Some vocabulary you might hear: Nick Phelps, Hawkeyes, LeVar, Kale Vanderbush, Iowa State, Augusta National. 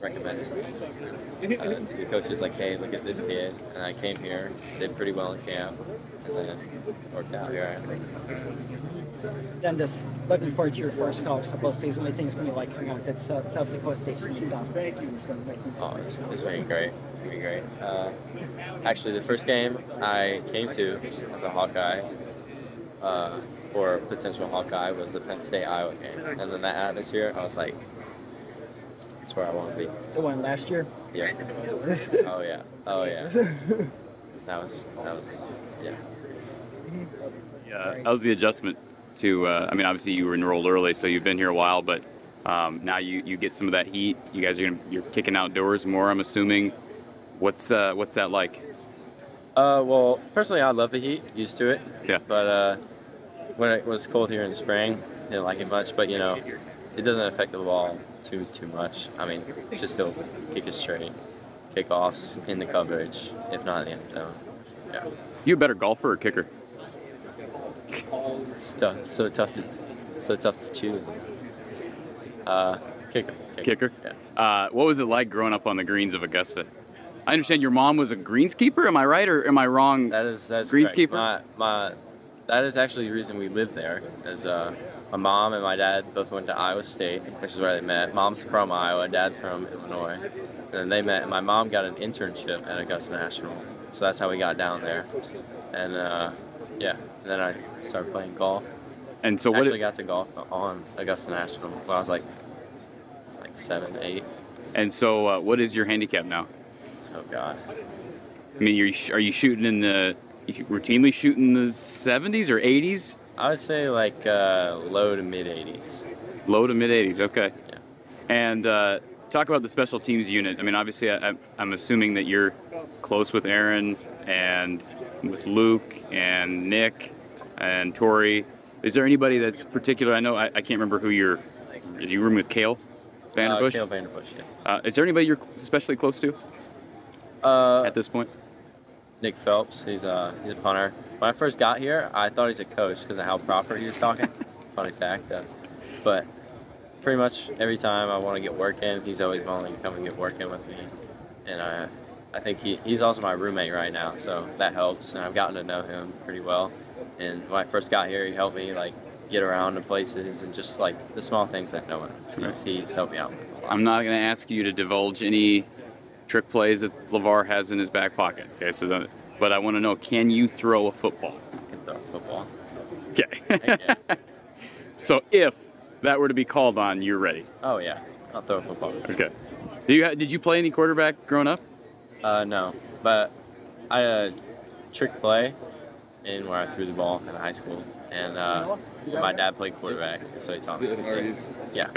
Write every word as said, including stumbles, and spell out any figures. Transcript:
recommended. Uh, to the coaches like, hey, look at this kid. And I came here, did pretty well in camp, and then worked out here. Then just looking forward to your first college football season. What do you think it's going to be like coming out to South Dakota State's two thousand? Oh, it's, it's going to be great. It's going to be great. Uh, actually, the first game I came to as a Hawkeye, uh, or potential Hawkeye, was the Penn State-Iowa game. And then that atmosphere, I was like, that's where I want to be. The one last year? Yeah. Oh, yeah. Oh, yeah. That was, that was, yeah. Yeah, how's the adjustment to, uh, I mean, obviously you were enrolled early, so you've been here a while, but um, now you, you get some of that heat. You guys are gonna, you're kicking outdoors more, I'm assuming. What's, uh, what's that like? Uh, well, personally, I love the heat, used to it. Yeah. But uh, when it was cold here in the spring, didn't like it much, but, you know, it doesn't affect the ball too too much. I mean, just still kick it straight, kickoffs in the coverage, if not in the end zone. Yeah. You a better golfer or kicker? It's tough, so tough to so tough to choose. Uh, kicker. Kicker. Kicker? Yeah. Uh, what was it like growing up on the greens of Augusta? I understand your mom was a greenskeeper. Am I right or am I wrong? That is that's greenskeeper. My, my that is actually the reason we live there. Is uh. My mom and my dad both went to Iowa State, which is where they met. Mom's from Iowa, dad's from Illinois. And then they met, and my mom got an internship at Augusta National. So that's how we got down there. And uh, yeah, and then I started playing golf. And so what actually did, got to golf on Augusta National when I was like, like seven, eight. And so uh, what is your handicap now? Oh God. I mean, are you, are you shooting in the, you routinely shooting the seventies or eighties? I would say like uh, low to mid eighties. Low to mid eighties, okay. Yeah. And uh, talk about the special teams unit. I mean, obviously, I, I'm assuming that you're close with Aaron and with Luke and Nick and Tori. Is there anybody that's particular? I know I, I can't remember who you're. Are you rooming with Kale Vanderbush? Uh, Kale Vanderbush, yes. Uh, is there anybody you're especially close to uh, at this point? Nick Phelps. He's a he's a punter. When I first got here, I thought he's a coach because of how proper he was talking. Funny fact, uh, but pretty much every time I want to get work in, he's always willing to come and get work in with me. And I, I think he, he's also my roommate right now, so that helps. And I've gotten to know him pretty well. And when I first got here, he helped me like get around to places and just like the small things that no one knows. He's helped me out. I'm not going to ask you to divulge any trick plays that LeVar has in his back pocket. Okay, so the, but I want to know, can you throw a football? I can throw a football. Okay. So if that were to be called on, you're ready. Oh yeah, I'll throw a football. Okay. Did you did you play any quarterback growing up? Uh no, but I uh, trick play in where I threw the ball in high school, and uh, my dad played quarterback, so he taught me. Yeah.